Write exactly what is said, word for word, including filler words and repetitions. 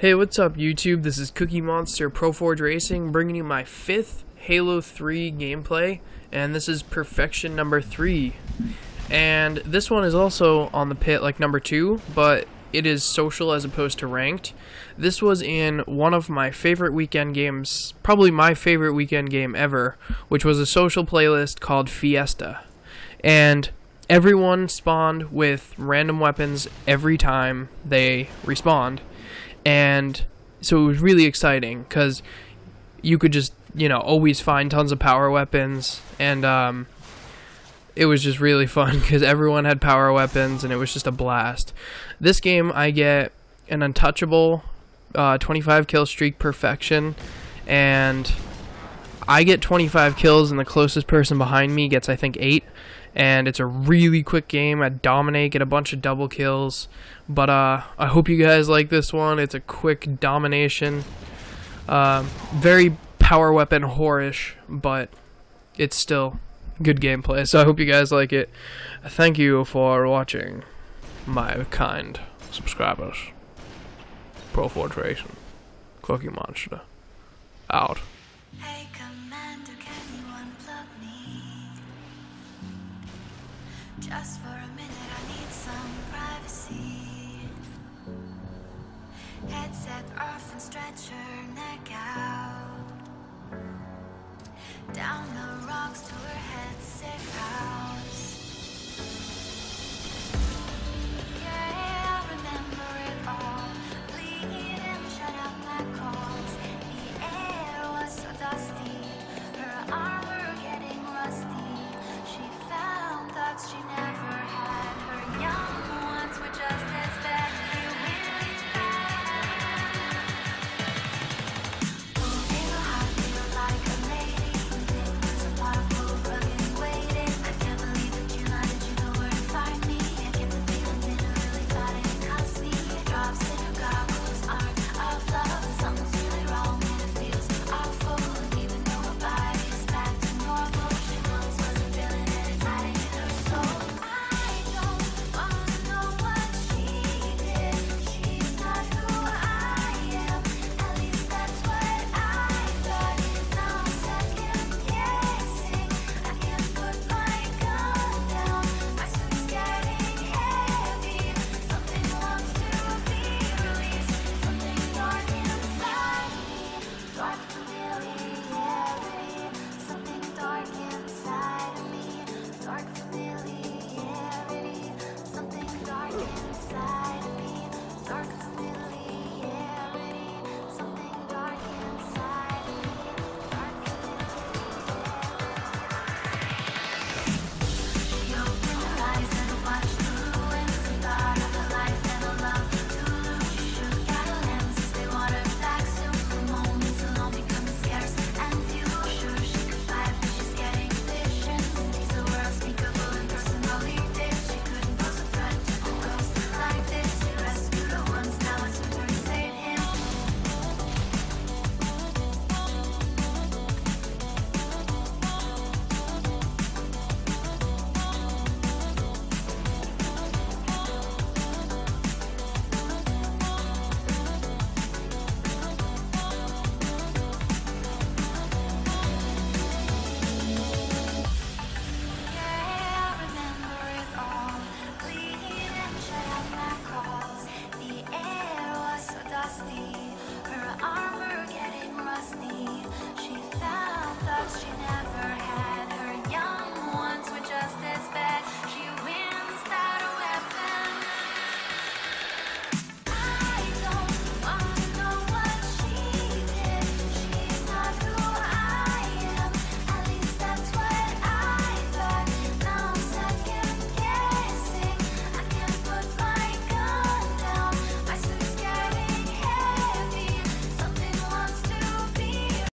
Hey, what's up YouTube? This is Cookie Monster Pro Forge Racing bringing you my fifth Halo three gameplay, and this is perfection number three. And this one is also on the pit like number two, but it is social as opposed to ranked. This was in one of my favorite weekend games, probably my favorite weekend game ever, which was a social playlist called Fiesta. And everyone spawned with random weapons every time they respawned. And so it was really exciting because you could just, you know, always find tons of power weapons, and um, it was just really fun because everyone had power weapons and it was just a blast. This game I get an untouchable uh, twenty-five kill streak perfection, and I get twenty-five kills and the closest person behind me gets, I think, eight. And it's a really quick game. I dominate, get a bunch of double kills. But uh, I hope you guys like this one. It's a quick domination. Uh, very power weapon whorish, but it's still good gameplay. So I hope you guys like it. Thank you for watching, my kind subscribers. Pro Forge Racing, Cookie Monster, out. Hey, Commander, can you unplug me? Just for a minute, I need some privacy. Headset off and stretch her neck out. Down the rocks to her head sick house.